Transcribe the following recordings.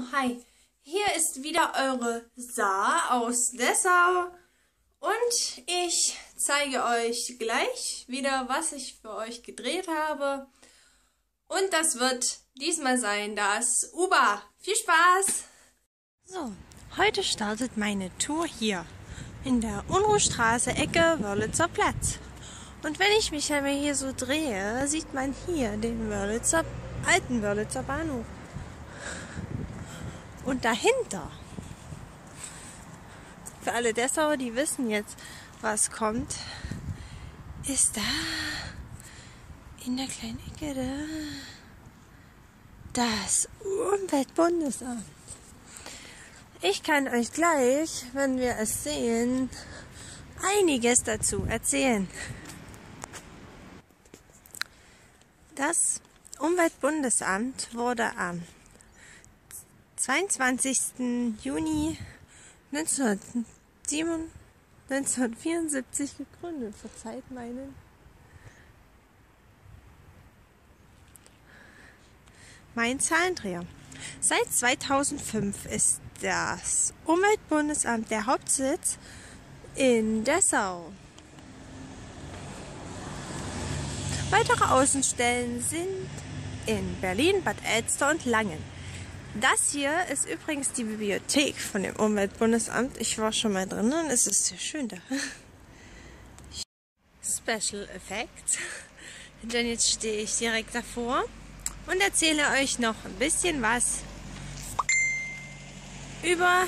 Oh, hi. Hier ist wieder eure Sa aus Dessau. Und ich zeige euch gleich wieder, was ich für euch gedreht habe. Und das wird diesmal sein, das Uber. Viel Spaß! So, heute startet meine Tour hier in der Unruhstraße Ecke Wörlitzer Platz. Und wenn ich mich einmal hier so drehe, sieht man hier den alten Wörlitzer Bahnhof. Und dahinter, für alle Dessauer, die wissen jetzt, was kommt, ist da in der kleinen Ecke da das Umweltbundesamt. Ich kann euch gleich, wenn wir es sehen, einiges dazu erzählen. Das Umweltbundesamt wurde am 22. Juni 1974 gegründet. Verzeiht mein Zahlendreher. Seit 2005 ist das Umweltbundesamt der Hauptsitz in Dessau. Weitere Außenstellen sind in Berlin, Bad Elster und Langen. Das hier ist übrigens die Bibliothek von dem Umweltbundesamt. Ich war schon mal drin und es ist sehr schön da. Special Effects. Denn jetzt stehe ich direkt davor und erzähle euch noch ein bisschen was über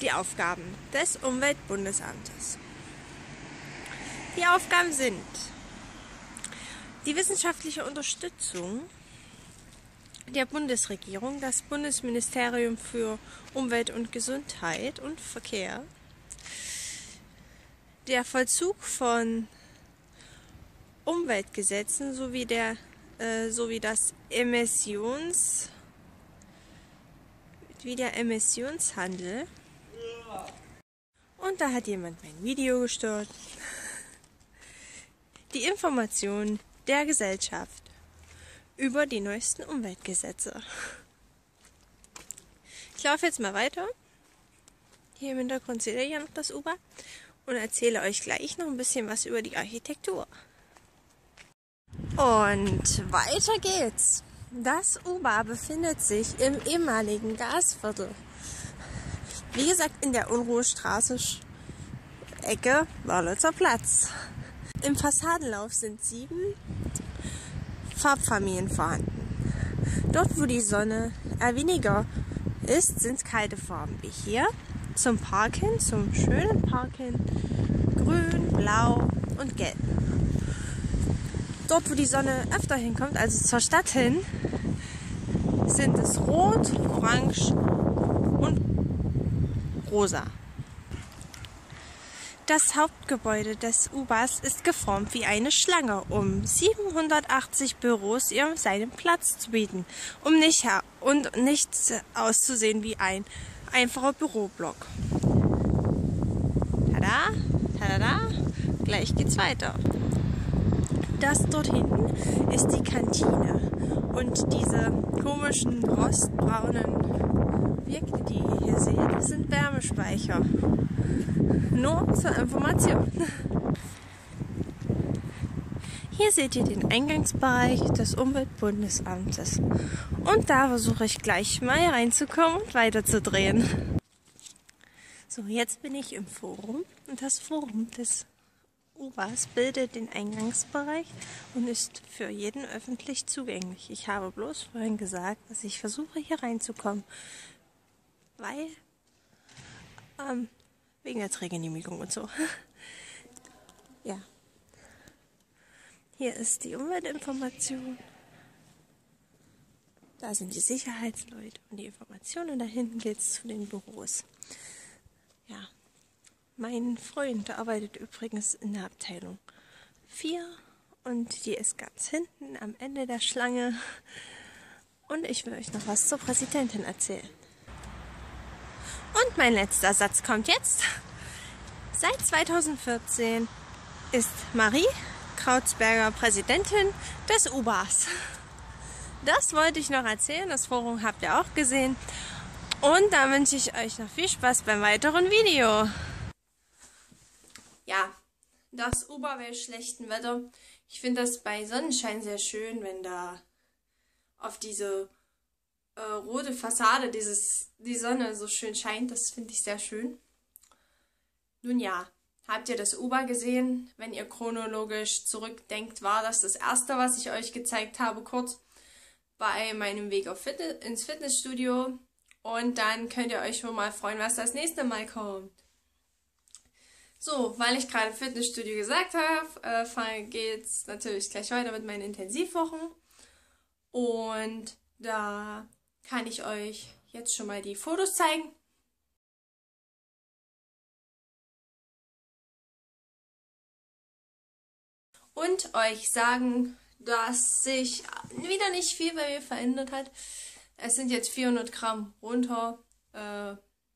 die Aufgaben des Umweltbundesamtes. Die Aufgaben sind die wissenschaftliche Unterstützung der Bundesregierung, das Bundesministerium für Umwelt und Gesundheit und Verkehr, der Vollzug von Umweltgesetzen sowie das Emissionshandel. Und da hat jemand mein Video gestört. Die Information der Gesellschaft über die neuesten Umweltgesetze. Ich laufe jetzt mal weiter. Hier im Hintergrund seht ihr ja noch das Uber und erzähle euch gleich noch ein bisschen was über die Architektur. Und weiter geht's. Das Uber befindet sich im ehemaligen Gasviertel. Wie gesagt, in der Unruhestraße Ecke Wörlitzer Platz. Im Fassadenlauf sind 7 Farbfamilien vorhanden. Dort, wo die Sonne weniger ist, sind kalte Farben wie hier. Zum Park hin, zum schönen Park hin. Grün, blau und gelb. Dort, wo die Sonne öfter hinkommt, also zur Stadt hin, sind es rot, orange und rosa. Das Hauptgebäude des UBAs ist geformt wie eine Schlange, um 780 Büros seinen Platz zu bieten, um nicht auszusehen wie ein einfacher Büroblock. Tada, tada, gleich geht's weiter. Das dort hinten ist die Kantine und diese komischen rostbraunen Objekte, die ihr hier seht, das sind Wärmespeicher. Nur zur Information. Hier seht ihr den Eingangsbereich des Umweltbundesamtes. Und da versuche ich gleich mal reinzukommen und weiterzudrehen. So, jetzt bin ich im Forum. Und das Forum des UBAs bildet den Eingangsbereich und ist für jeden öffentlich zugänglich. Ich habe bloß vorhin gesagt, dass ich versuche, hier reinzukommen. Weil wegen der Trägergenehmigung und so. Ja. Hier ist die Umweltinformation. Da sind die Sicherheitsleute und die Informationen. Und da hinten geht es zu den Büros. Ja. Mein Freund arbeitet übrigens in der Abteilung 4. Und die ist ganz hinten am Ende der Schlange. Und ich will euch noch was zur Präsidentin erzählen. Und mein letzter Satz kommt jetzt. Seit 2014 ist Marie Krautzberger Präsidentin des UBAs. Das wollte ich noch erzählen, das Forum habt ihr auch gesehen. Und da wünsche ich euch noch viel Spaß beim weiteren Video. Ja, das Uber bei schlechtem Wetter. Ich finde das bei Sonnenschein sehr schön, wenn da auf diese rote Fassade die Sonne so schön scheint. Das finde ich sehr schön. Nun ja, habt ihr das Uber gesehen? Wenn ihr chronologisch zurückdenkt, war das erste, was ich euch gezeigt habe, kurz bei meinem Weg ins Fitnessstudio. Und dann könnt ihr euch schon mal freuen, was das nächste Mal kommt. So, weil ich gerade Fitnessstudio gesagt habe, geht es natürlich gleich weiter mit meinen Intensivwochen. Und da kann ich euch jetzt schon mal die Fotos zeigen. Und euch sagen, dass sich wieder nicht viel bei mir verändert hat. Es sind jetzt 400 Gramm runter.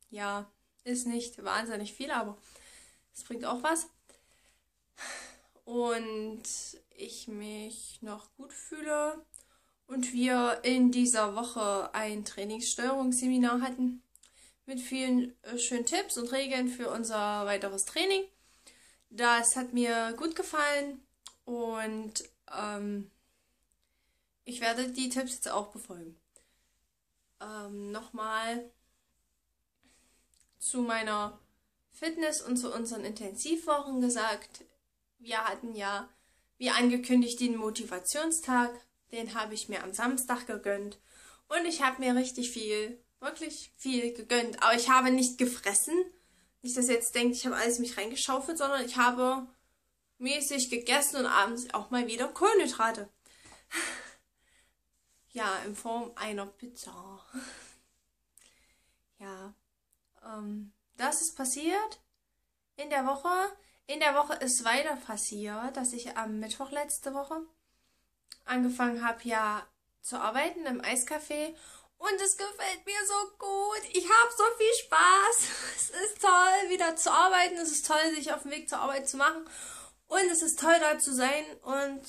Ja, ist nicht wahnsinnig viel, aber es bringt auch was. Und ich mich noch gut fühle. Und wir in dieser Woche ein Trainingssteuerungsseminar hatten mit vielen schönen Tipps und Regeln für unser weiteres Training. Das hat mir gut gefallen und ich werde die Tipps jetzt auch befolgen. Nochmal zu meiner Fitness und zu unseren Intensivwochen gesagt. Wir hatten ja, wie angekündigt, den Motivationstag. Den habe ich mir am Samstag gegönnt. Und ich habe mir richtig viel, wirklich viel gegönnt. Aber ich habe nicht gefressen. Nicht, dass ihr jetzt denkt, ich habe alles mich reingeschaufelt, sondern ich habe mäßig gegessen und abends auch mal wieder Kohlenhydrate. Ja, in Form einer Pizza. Ja, das ist passiert in der Woche. In der Woche ist weiter passiert, dass ich am Mittwoch letzte Woche angefangen habe, ja, zu arbeiten im Eiscafé. Und es gefällt mir so gut. Ich habe so viel Spaß. Es ist toll, wieder zu arbeiten. Es ist toll, sich auf den Weg zur Arbeit zu machen. Und es ist toll, da zu sein. Und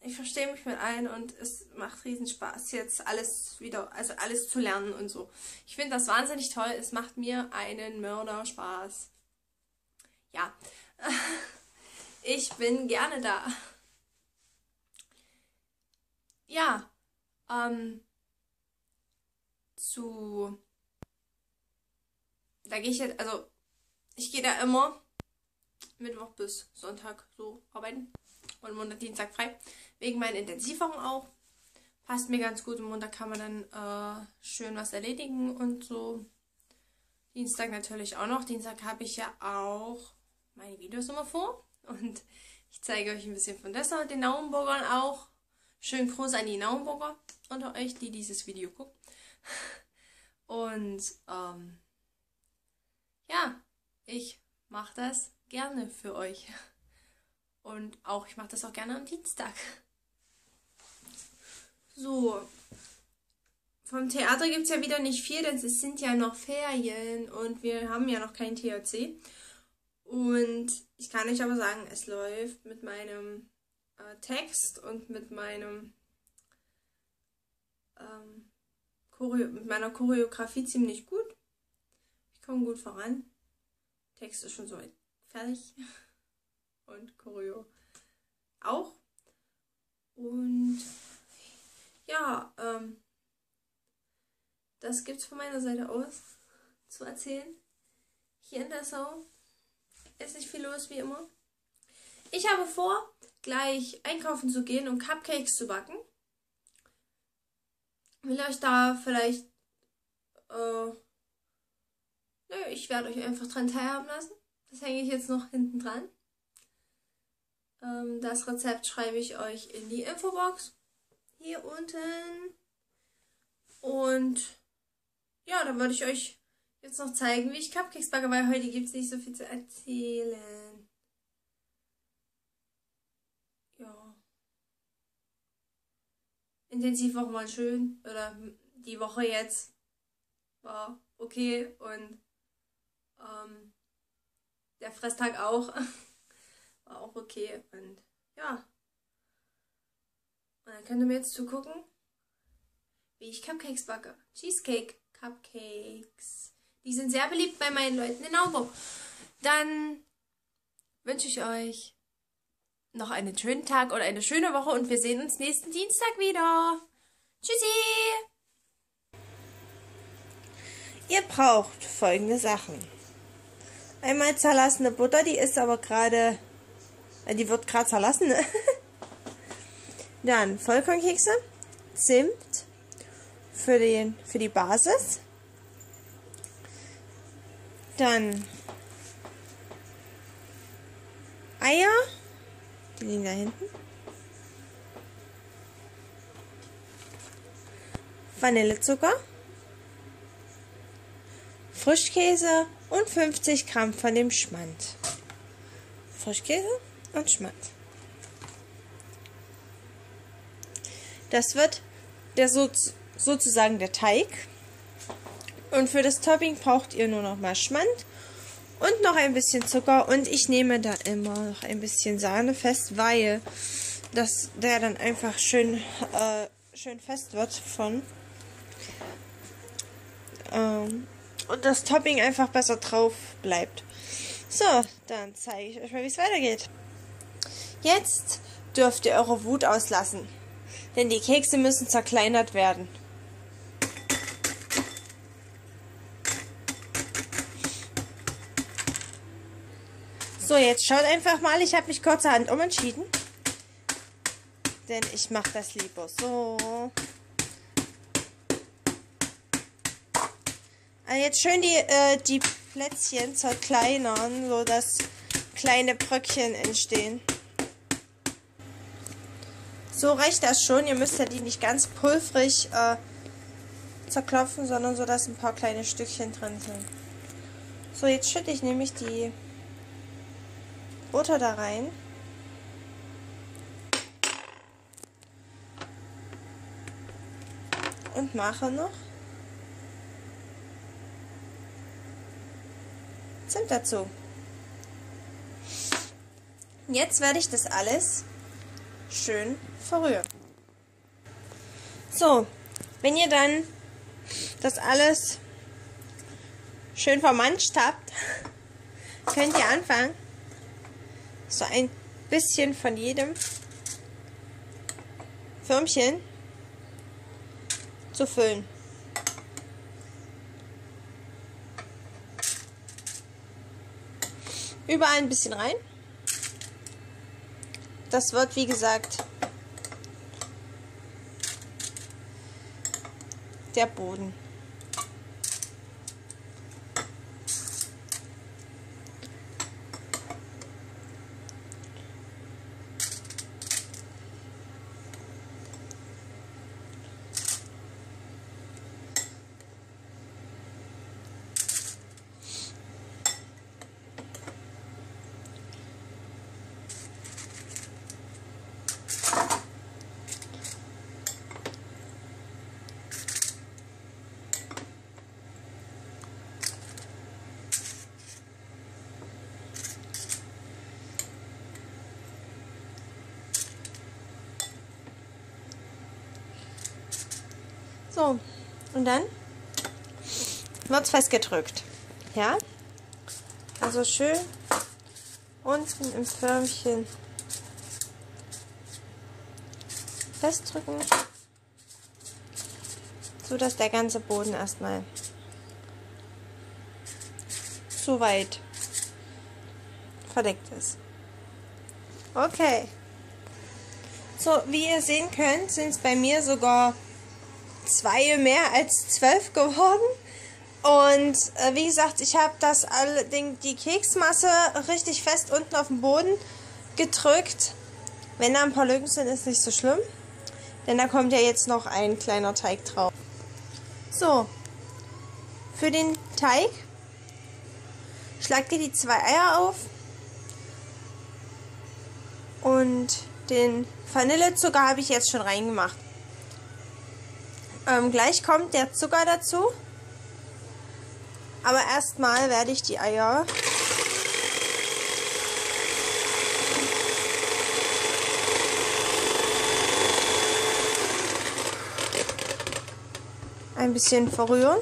ich verstehe mich mit allen. Und es macht riesen Spaß, jetzt alles wieder, also alles zu lernen und so. Ich finde das wahnsinnig toll. Es macht mir einen Mörderspaß. Ja, ich bin gerne da. Ja, da gehe ich jetzt, also ich gehe da immer Mittwoch bis Sonntag so arbeiten und Montag, Dienstag frei, wegen meinen Intensivwochen auch. Passt mir ganz gut, und Montag kann man dann schön was erledigen und so. Dienstag natürlich auch noch, Dienstag habe ich ja auch meine Videos immer vor und ich zeige euch ein bisschen von Dessau und den Naumburgern auch. Schönen Gruß an die Naumburger unter euch, die dieses Video gucken. Und ja, ich mache das gerne für euch. Und auch, ich mache das auch gerne am Dienstag. So, vom Theater gibt es ja wieder nicht viel, denn es sind ja noch Ferien und wir haben ja noch kein THC. Und ich kann euch aber sagen, es läuft mit meinem Text und mit meinem mit meiner Choreografie ziemlich gut. Ich komme gut voran. Text ist schon soweit fertig. Und Choreo auch. Und ja, das gibt's von meiner Seite aus zu erzählen. Hier in Dessau ist nicht viel los, wie immer. Ich habe vor, gleich einkaufen zu gehen, um Cupcakes zu backen. Will euch da vielleicht, nö, ich werde euch einfach dran teilhaben lassen. Das hänge ich jetzt noch hinten dran. Das Rezept schreibe ich euch in die Infobox. Hier unten. Und ja, dann würde ich euch jetzt noch zeigen, wie ich Cupcakes backe, weil heute gibt es nicht so viel zu erzählen. Intensivwochen waren schön, oder die Woche jetzt war okay und der Fresstag auch war auch okay und ja. Und dann könnt ihr mir jetzt zugucken, wie ich Cupcakes backe. Cheesecake, Cupcakes. Die sind sehr beliebt bei meinen Leuten in Naumburg. Dann wünsche ich euch noch einen schönen Tag oder eine schöne Woche und wir sehen uns nächsten Dienstag wieder. Tschüssi! Ihr braucht folgende Sachen. Einmal zerlassene Butter, die ist aber gerade... Die wird gerade zerlassen, ne? Dann Vollkornkekse, Zimt für die Basis. Dann Eier, die liegen da hinten. Vanillezucker, Frischkäse und 50 Gramm von dem Schmand. Frischkäse und Schmand. Das wird sozusagen der Teig. Und für das Topping braucht ihr nur noch mal Schmand und noch ein bisschen Zucker. Und ich nehme da immer noch ein bisschen Sahne fest, weil das, der dann einfach schön fest wird von. Und das Topping einfach besser drauf bleibt. So, dann zeige ich euch mal, wie es weitergeht. Jetzt dürft ihr eure Wut auslassen. Denn die Kekse müssen zerkleinert werden. So, jetzt schaut einfach mal. Ich habe mich kurzerhand umentschieden. Denn ich mache das lieber so. Also jetzt schön die Plätzchen zerkleinern, sodass kleine Bröckchen entstehen. So reicht das schon. Ihr müsst ja die nicht ganz pulverig zerklopfen, sondern so, dass ein paar kleine Stückchen drin sind. So, jetzt schütte ich nämlich die Butter da rein. Und mache noch Zimt dazu. Jetzt werde ich das alles schön verrühren. So, wenn ihr dann das alles schön vermanscht habt, könnt ihr anfangen, so ein bisschen von jedem Förmchen zu füllen. Überall ein bisschen rein. Das wird, wie gesagt, der Boden. So, und dann wird es festgedrückt. Ja? Also schön unten im Förmchen festdrücken, sodass der ganze Boden erstmal zu weit verdeckt ist. Okay. So, wie ihr sehen könnt, sind es bei mir sogar 2 mehr als 12 geworden. Und wie gesagt, ich habe das allerdings die Keksmasse richtig fest unten auf den Boden gedrückt. Wenn da ein paar Lücken sind, ist nicht so schlimm. Denn da kommt ja jetzt noch ein kleiner Teig drauf. So, für den Teig schlagt ihr die 2 Eier auf und den Vanillezucker habe ich jetzt schon reingemacht. Gleich kommt der Zucker dazu, aber erstmal werde ich die Eier ein bisschen verrühren.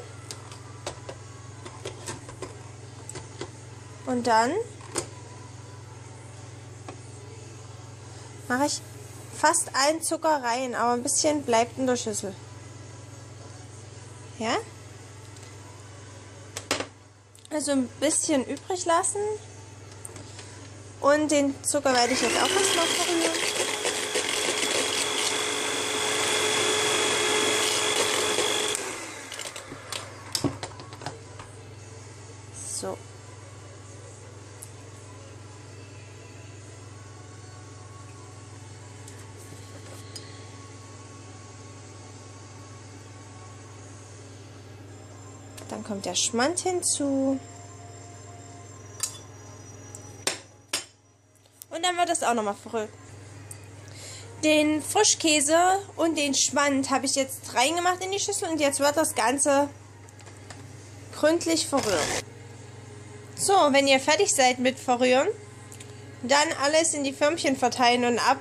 Und dann mache ich fast allen Zucker rein, aber ein bisschen bleibt in der Schüssel. Ja? Also ein bisschen übrig lassen. Und den Zucker werde ich jetzt auch erstmal verrühren. So. Dann kommt der Schmand hinzu. Und dann wird das auch nochmal verrührt. Den Frischkäse und den Schmand habe ich jetzt reingemacht in die Schüssel und jetzt wird das Ganze gründlich verrührt. So, wenn ihr fertig seid mit Verrühren, dann alles in die Förmchen verteilen und ab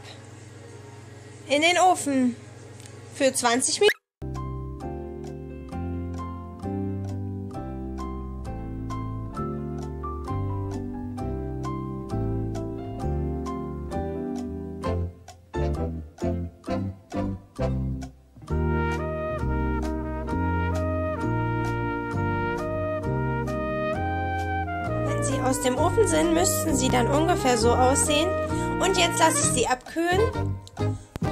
in den Ofen für 20 Minuten. Wenn sie aus dem Ofen sind, müssten sie dann ungefähr so aussehen. Und jetzt lasse ich sie abkühlen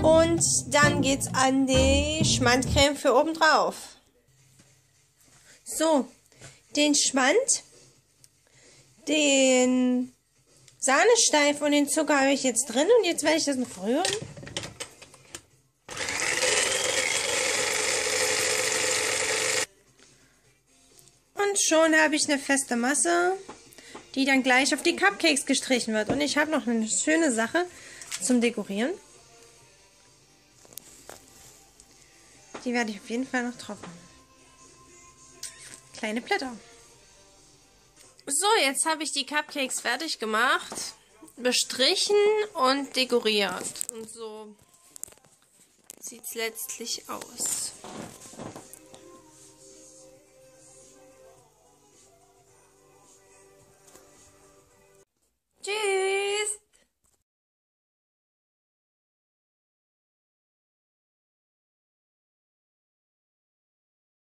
und dann geht's an die Schmandcreme für oben drauf. So, den Schmand, den Sahnesteif und den Zucker habe ich jetzt drin und jetzt werde ich das noch rühren. Und schon habe ich eine feste Masse, die dann gleich auf die Cupcakes gestrichen wird. Und ich habe noch eine schöne Sache zum Dekorieren. Die werde ich auf jeden Fall noch drauf machen. Kleine Blätter. So, jetzt habe ich die Cupcakes fertig gemacht, bestrichen und dekoriert. Und so sieht es letztlich aus.